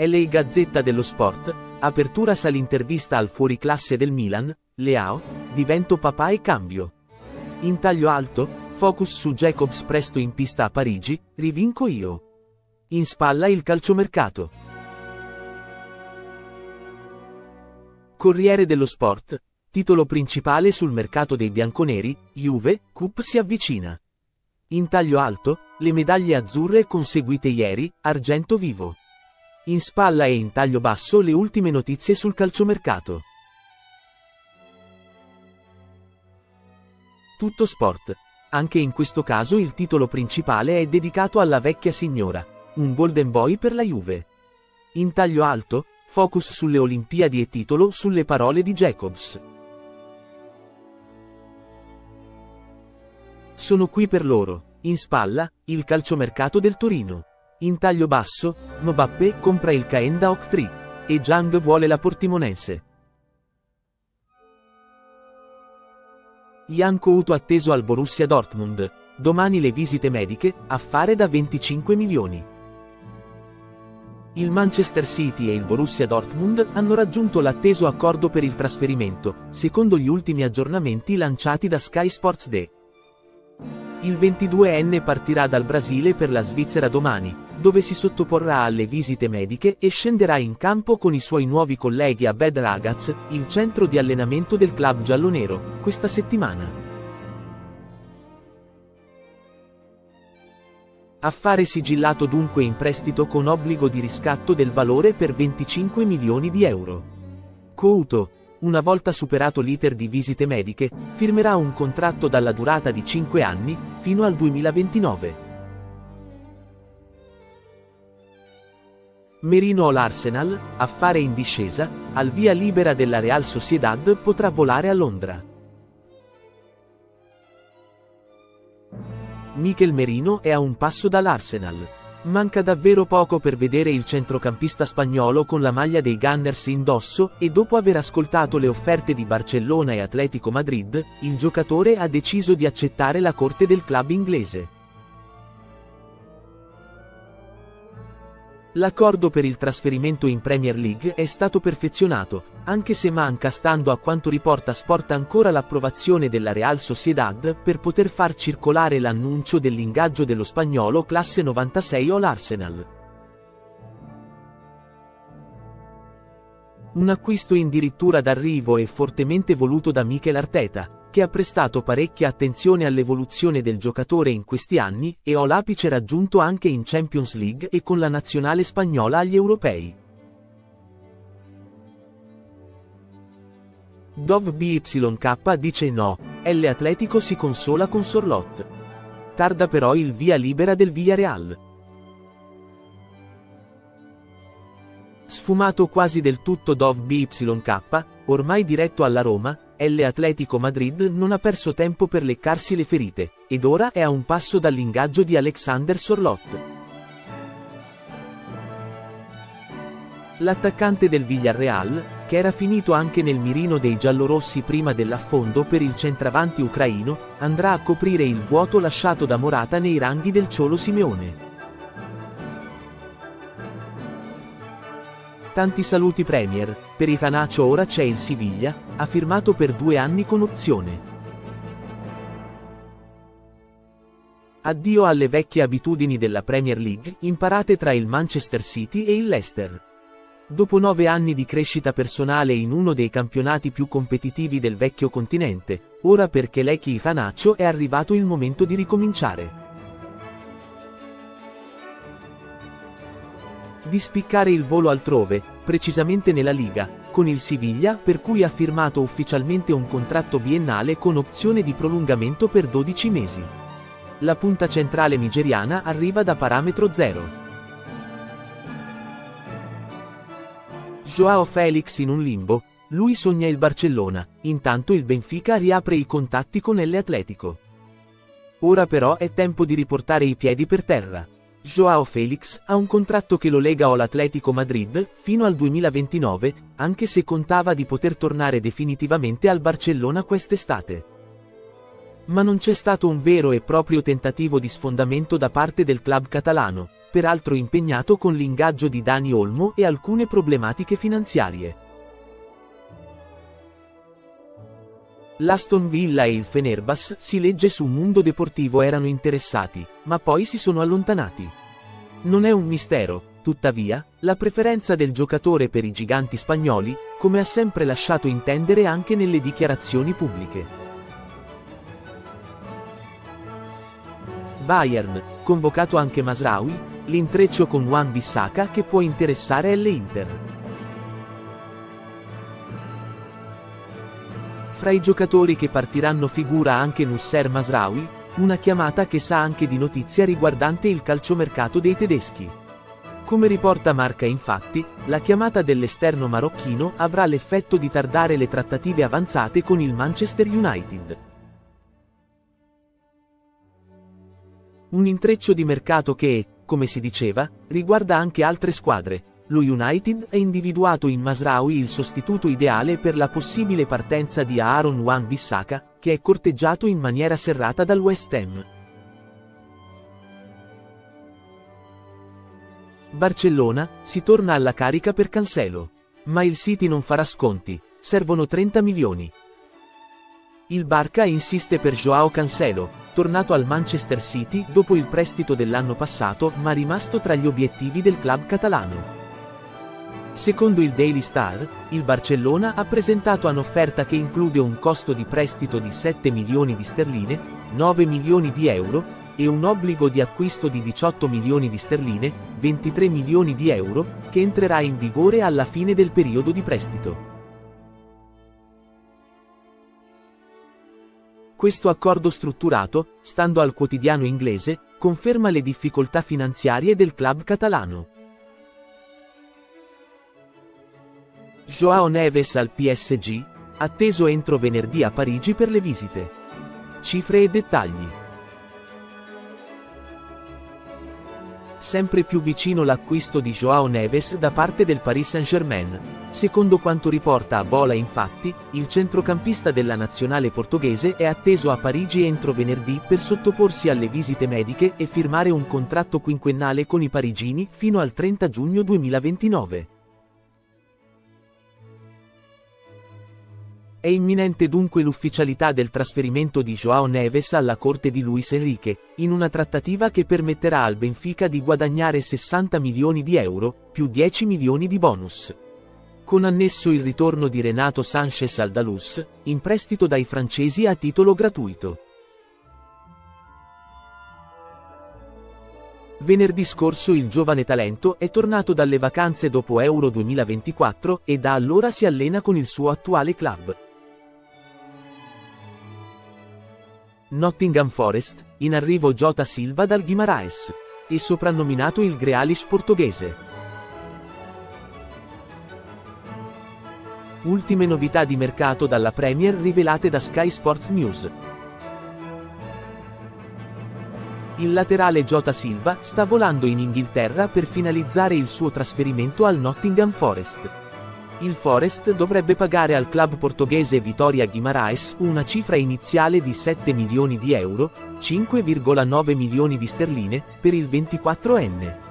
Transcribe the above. La Gazzetta dello Sport, apertura l'intervista al fuoriclasse del Milan, Leao, divento papà e cambio. In taglio alto, focus su Jacobs presto in pista a Parigi, rivinco io. In spalla il calciomercato. Corriere dello Sport, titolo principale sul mercato dei bianconeri, Juve, Cup si avvicina. In taglio alto, le medaglie azzurre conseguite ieri, argento vivo. In spalla e in taglio basso le ultime notizie sul calciomercato. Tutto sport. Anche in questo caso il titolo principale è dedicato alla vecchia signora, un golden boy per la Juve. In taglio alto, focus sulle Olimpiadi e titolo sulle parole di Jacobs. Sono qui per loro. In spalla, il calciomercato del Torino. In taglio basso, Mbappé compra il Caen da Oktré, e Zhang vuole la Portimonense. Iankouto atteso al Borussia Dortmund, domani le visite mediche, affare da 25 milioni. Il Manchester City e il Borussia Dortmund hanno raggiunto l'atteso accordo per il trasferimento, secondo gli ultimi aggiornamenti lanciati da Sky Sports Day. Il 22enne partirà dal Brasile per la Svizzera domani, dove si sottoporrà alle visite mediche e scenderà in campo con i suoi nuovi colleghi a Bed Ragaz, il centro di allenamento del club giallonero, questa settimana. Affare sigillato dunque in prestito con obbligo di riscatto del valore per 25 milioni di euro. Couto, una volta superato l'iter di visite mediche, firmerà un contratto dalla durata di 5 anni, fino al 2029. Merino all'Arsenal, affare in discesa, al via libera della Real Sociedad potrà volare a Londra. Mikel Merino è a un passo dall'Arsenal. Manca davvero poco per vedere il centrocampista spagnolo con la maglia dei Gunners indosso e dopo aver ascoltato le offerte di Barcellona e Atletico Madrid, il giocatore ha deciso di accettare la corte del club inglese. L'accordo per il trasferimento in Premier League è stato perfezionato, anche se manca, stando a quanto riporta Sport, ancora l'approvazione della Real Sociedad per poter far circolare l'annuncio dell'ingaggio dello spagnolo classe 96 all'Arsenal. Un acquisto addirittura d'arrivo e fortemente voluto da Mikel Arteta, che ha prestato parecchia attenzione all'evoluzione del giocatore in questi anni e ha l'apice raggiunto anche in Champions League e con la nazionale spagnola agli europei. Dovbyk dice no, l'Atletico si consola con Sorloth. Tarda però il via libera del Villarreal. Sfumato quasi del tutto Dovbyk, ormai diretto alla Roma, l'Atletico Madrid non ha perso tempo per leccarsi le ferite, ed ora è a un passo dall'ingaggio di Alexander Sorloth. L'attaccante del Villarreal, che era finito anche nel mirino dei giallorossi prima dell'affondo per il centravanti ucraino, andrà a coprire il vuoto lasciato da Morata nei ranghi del Ciolo Simeone. Tanti saluti Premier, per Iheanacho ora c'è il Siviglia, ha firmato per 2 anni con opzione. Addio alle vecchie abitudini della Premier League imparate tra il Manchester City e il Leicester. Dopo 9 anni di crescita personale in uno dei campionati più competitivi del vecchio continente, ora per Kelechi Iheanacho è arrivato il momento di ricominciare. Di spiccare il volo altrove, precisamente nella Liga, con il Siviglia, per cui ha firmato ufficialmente un contratto biennale con opzione di prolungamento per 12 mesi. La punta centrale nigeriana arriva da parametro zero. João Félix in un limbo, lui sogna il Barcellona, intanto il Benfica riapre i contatti con l'Atletico. Ora però è tempo di riportare i piedi per terra. João Félix ha un contratto che lo lega all'Atletico Madrid fino al 2029, anche se contava di poter tornare definitivamente al Barcellona quest'estate. Ma non c'è stato un vero e proprio tentativo di sfondamento da parte del club catalano, peraltro impegnato con l'ingaggio di Dani Olmo e alcune problematiche finanziarie. L'Aston Villa e il Fenerbahce, si legge su Mundo Deportivo, erano interessati, ma poi si sono allontanati. Non è un mistero, tuttavia, la preferenza del giocatore per i giganti spagnoli, come ha sempre lasciato intendere anche nelle dichiarazioni pubbliche. Bayern, convocato anche Masraoui, l'intreccio con Wan-Bissaka che può interessare all'Inter. Fra i giocatori che partiranno figura anche Nusser Masraoui, una chiamata che sa anche di notizia riguardante il calciomercato dei tedeschi. Come riporta Marca, infatti, la chiamata dell'esterno marocchino avrà l'effetto di tardare le trattative avanzate con il Manchester United. Un intreccio di mercato che, come si diceva, riguarda anche altre squadre. Lo United ha individuato in Masraoui il sostituto ideale per la possibile partenza di Aaron Wan-Bissaka, che è corteggiato in maniera serrata dal West Ham. Barcellona, si torna alla carica per Cancelo. Ma il City non farà sconti, servono 30 milioni. Il Barca insiste per Joao Cancelo, tornato al Manchester City dopo il prestito dell'anno passato ma rimasto tra gli obiettivi del club catalano. Secondo il Daily Star, il Barcellona ha presentato un'offerta che include un costo di prestito di 7 milioni di sterline, 9 milioni di euro, e un obbligo di acquisto di 18 milioni di sterline, 23 milioni di euro, che entrerà in vigore alla fine del periodo di prestito. Questo accordo strutturato, stando al quotidiano inglese, conferma le difficoltà finanziarie del club catalano. João Neves al PSG, atteso entro venerdì a Parigi per le visite. Cifre e dettagli. Sempre più vicino l'acquisto di João Neves da parte del Paris Saint-Germain. Secondo quanto riporta Abola, infatti, il centrocampista della nazionale portoghese è atteso a Parigi entro venerdì per sottoporsi alle visite mediche e firmare un contratto quinquennale con i parigini fino al 30 giugno 2029. È imminente dunque l'ufficialità del trasferimento di João Neves alla corte di Luis Enrique, in una trattativa che permetterà al Benfica di guadagnare 60 milioni di euro, più 10 milioni di bonus. Con annesso il ritorno di Renato Sanchez al Dalus, in prestito dai francesi a titolo gratuito. Venerdì scorso il giovane talento è tornato dalle vacanze dopo Euro 2024 e da allora si allena con il suo attuale club. Nottingham Forest, in arrivo Jota Silva dal Guimarães, e soprannominato il Grealish portoghese. Ultime novità di mercato dalla Premier rivelate da Sky Sports News. Il laterale Jota Silva sta volando in Inghilterra per finalizzare il suo trasferimento al Nottingham Forest. Il Forest dovrebbe pagare al club portoghese Vitória Guimarães una cifra iniziale di 7 milioni di euro, 5,9 milioni di sterline, per il 24enne.